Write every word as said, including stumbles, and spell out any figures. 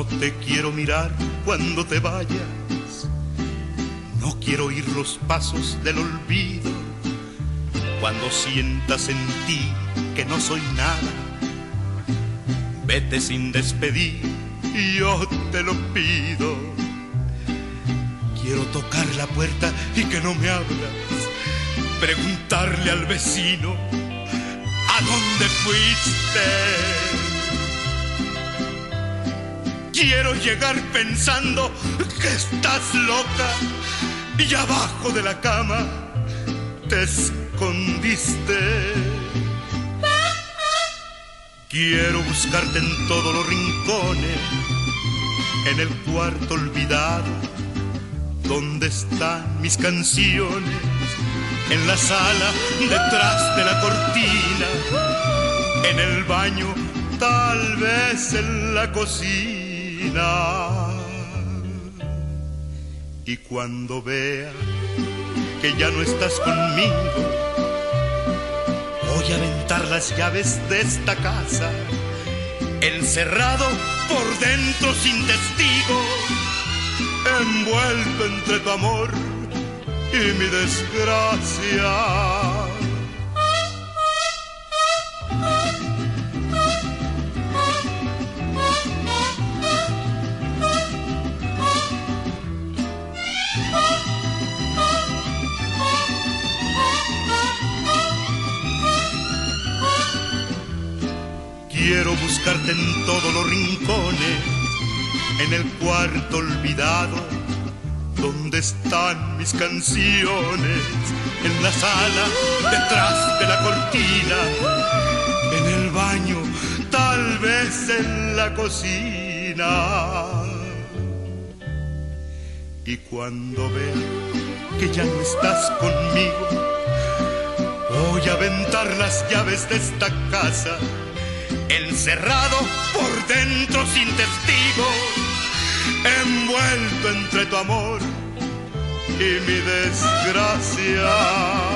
No te quiero mirar cuando te vayas, no quiero oír los pasos del olvido. Cuando sientas en ti que no soy nada, vete sin despedir, yo te lo pido. Quiero tocar la puerta y que no me abras, preguntarle al vecino ¿a dónde fuiste? Quiero llegar pensando que estás loca y abajo de la cama te escondiste. Quiero buscarte en todos los rincones, en el cuarto olvidado, donde están mis canciones, en la sala detrás de la cortina, en el baño, tal vez en la cocina. Y cuando vea que ya no estás conmigo, voy a aventar las llaves de esta casa, encerrado por dentro sin testigo, envuelto entre tu amor y mi desgracia. Quiero buscarte en todos los rincones, en el cuarto olvidado, donde están mis canciones, en la sala detrás de la cortina, en el baño, tal vez en la cocina. Y cuando vea que ya no estás conmigo, voy a aventar las llaves de esta casa, encerrado por dentro sin testigo, envuelto entre tu amor y mi desgracia.